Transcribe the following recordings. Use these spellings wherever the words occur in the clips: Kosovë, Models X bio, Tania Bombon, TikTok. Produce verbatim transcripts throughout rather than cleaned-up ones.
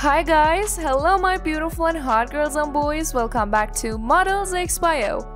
Hi guys, hello my beautiful and hot girls and boys, welcome back to Models X bio.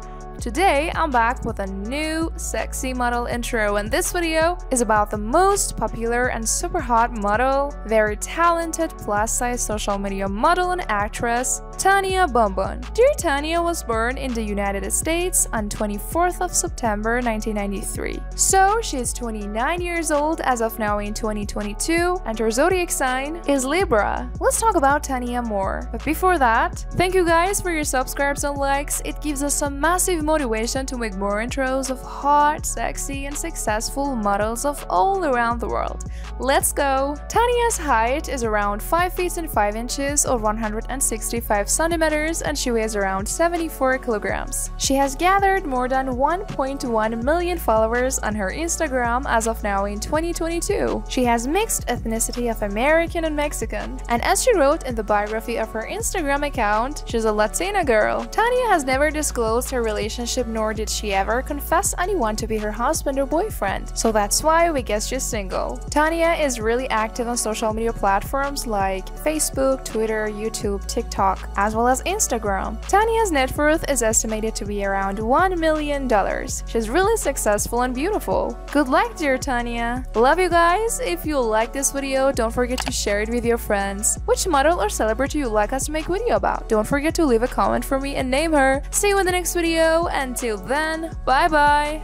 Today I'm back with a new sexy model intro, and this video is about the most popular and super hot model, very talented plus size social media model and actress, Tania Bombon. Dear Tania was born in the United States on twenty-fourth of September nineteen ninety-three. So she is twenty-nine years old as of now in twenty twenty-two, and her zodiac sign is Libra. Let's talk about Tania more. But before that, thank you guys for your subscribes and likes. It gives us a massive motivation to make more intros of hot, sexy and successful models of all around the world. Let's go! Tania's height is around five feet and five inches or one hundred sixty-five centimeters, and she weighs around seventy-four kilograms. She has gathered more than one point one million followers on her Instagram as of now in twenty twenty-two. She has mixed ethnicity of American and Mexican, and as she wrote in the biography of her Instagram account, she's a Latina girl. Tania has never disclosed her relationship, nor did she ever confess anyone to be her husband or boyfriend, so that's why we guess she's single. Tania is really active on social media platforms like Facebook, Twitter, YouTube, TikTok, as well as Instagram. Tania's net worth is estimated to be around one million dollars. She's really successful and beautiful. Good luck, dear Tania! Love you guys! If you like this video, don't forget to share it with your friends. Which model or celebrity you'd like us to make a video about? Don't forget to leave a comment for me and name her. See you in the next video! Until then, bye bye!